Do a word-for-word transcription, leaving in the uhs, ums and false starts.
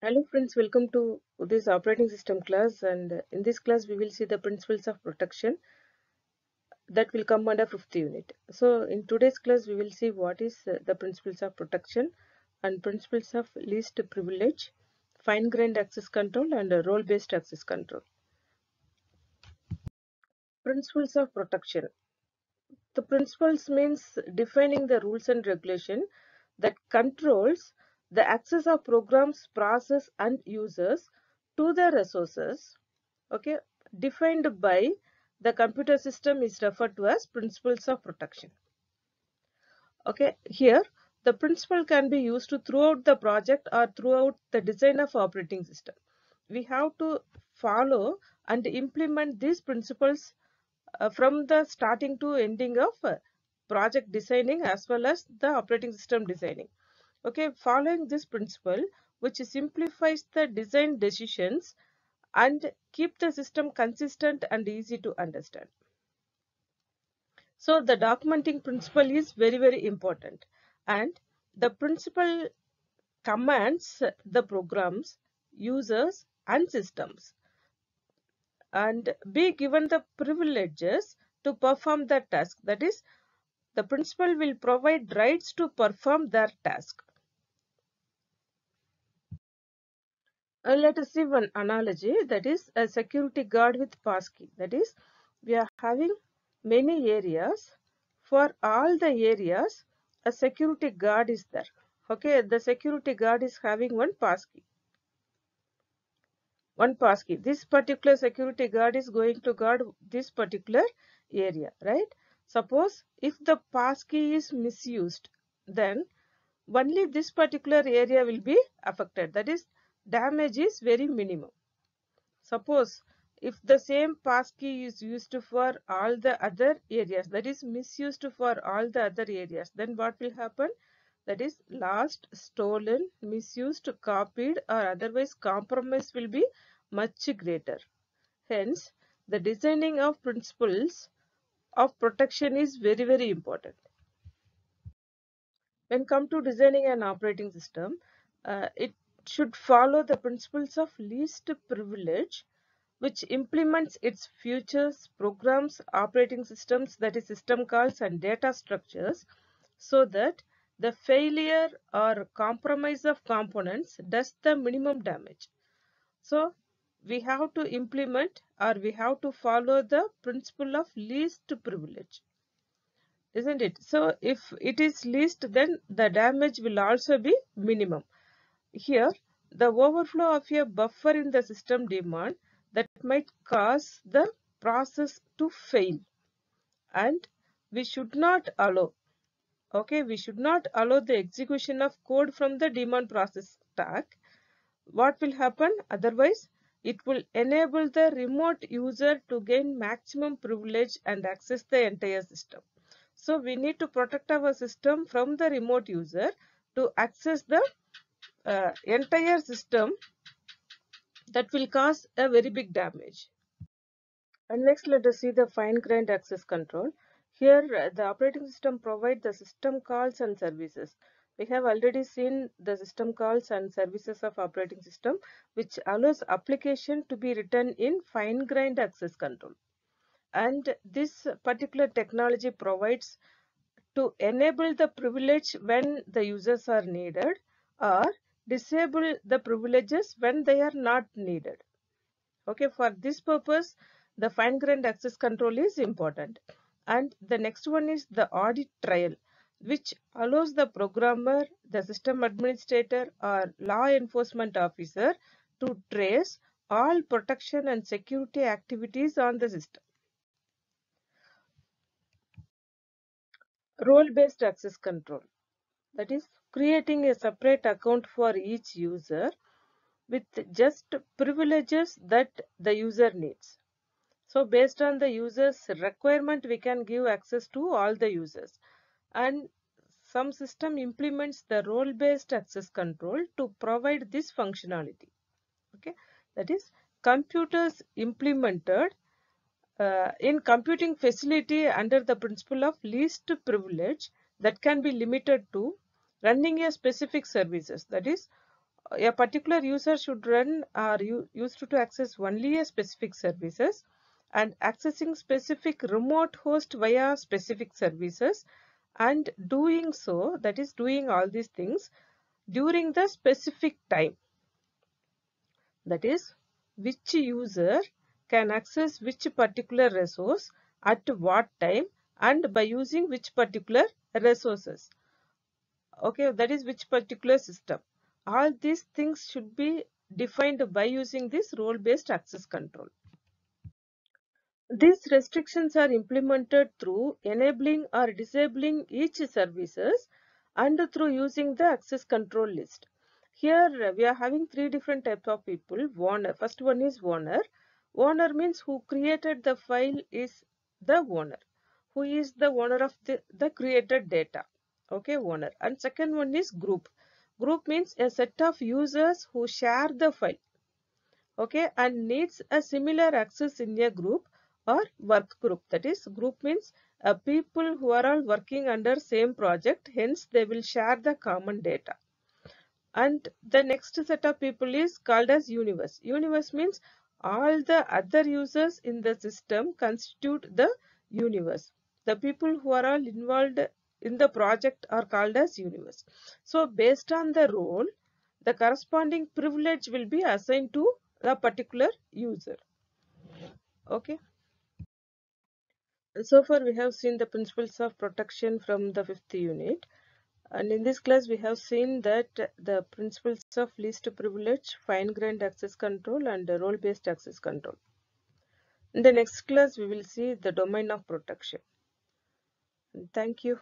Hello friends, welcome to this operating system class, and in this class we will see the principles of protection that will come under fifth unit. So in today's class we will see what is the principles of protection and principles of least privilege, fine-grained access control and role-based access control. Principles of protection. The principles means defining the rules and regulation that controls the access of programs, process and users to the resources, okay, defined by the computer system is referred to as principles of protection. Okay, here the principle can be used to throughout the project or throughout the design of operating system. We have to follow and implement these principles uh, from the starting to ending of uh, project designing as well as the operating system designing. Okay, following this principle, which simplifies the design decisions and keep the system consistent and easy to understand. So the documenting principle is very very important, and the principle commands the programs, users and systems and be given the privileges to perform the task. That is, the principle will provide rights to perform their task. Uh, let us see one analogy, that is a security guard with passkey. That is, we are having many areas. For all the areas, a security guard is there. Okay, the security guard is having one passkey. One passkey. This particular security guard is going to guard this particular area, right? Suppose if the passkey is misused, then only this particular area will be affected. That is, damage is very minimum. Suppose if the same passkey is used for all the other areas, that is misused for all the other areas, then what will happen? That is, lost, stolen, misused, copied or otherwise compromise will be much greater. Hence, the designing of principles of protection is very very important. When come to designing an operating system, uh, it should follow the principles of least privilege, which implements its features, programs, operating systems, that is system calls and data structures, so that the failure or compromise of components does the minimum damage. So we have to implement or we have to follow the principle of least privilege, isn't it? So if it is least, then the damage will also be minimum. Here, the overflow of a buffer in the system demand that might cause the process to fail, and we should not allow, okay, we should not allow the execution of code from the demand process stack. What will happen? Otherwise, it will enable the remote user to gain maximum privilege and access the entire system. So we need to protect our system from the remote user to access the Uh, entire system. That will cause a very big damage. And next, let us see the fine-grained access control. Here the operating system provides the system calls and services. We have already seen the system calls and services of operating system, which allows application to be written in fine-grained access control, and this particular technology provides to enable the privilege when the users are needed or disable the privileges when they are not needed. Okay, for this purpose the fine-grained access control is important. And the next one is the audit trail, which allows the programmer, the system administrator or law enforcement officer to trace all protection and security activities on the system. Role-based access control, that is creating a separate account for each user with just privileges that the user needs. So based on the user's requirement, we can give access to all the users. And some system implements the role-based access control to provide this functionality. Okay, that is computers implemented uh, in computing facility under the principle of least privilege that can be limited to running a specific services, that is a particular user should run or used to access only a specific services, and accessing specific remote host via specific services, and doing so, that is doing all these things during the specific time. That is, which user can access which particular resource at what time and by using which particular resources. Okay, that is which particular system. All these things should be defined by using this role-based access control. These restrictions are implemented through enabling or disabling each services and through using the access control list. Here we are having three different types of people. Owner. First one is owner. Owner means who created the file is the owner. Who is the owner of the, the created data? Okay, owner. And second one is group. Group means a set of users who share the file, okay, and needs a similar access in a group or work group. That is, group means uh, people who are all working under same project, hence they will share the common data. And the next set of people is called as universe. Universe means all the other users in the system constitute the universe. The people who are all involved in the project are called as universe. So based on the role, the corresponding privilege will be assigned to the particular user. Okay, so far we have seen the principles of protection from the fifth unit, and in this class we have seen that the principles of least privilege, fine-grained access control, and role-based access control. In the next class we will see the domain of protection. Thank you.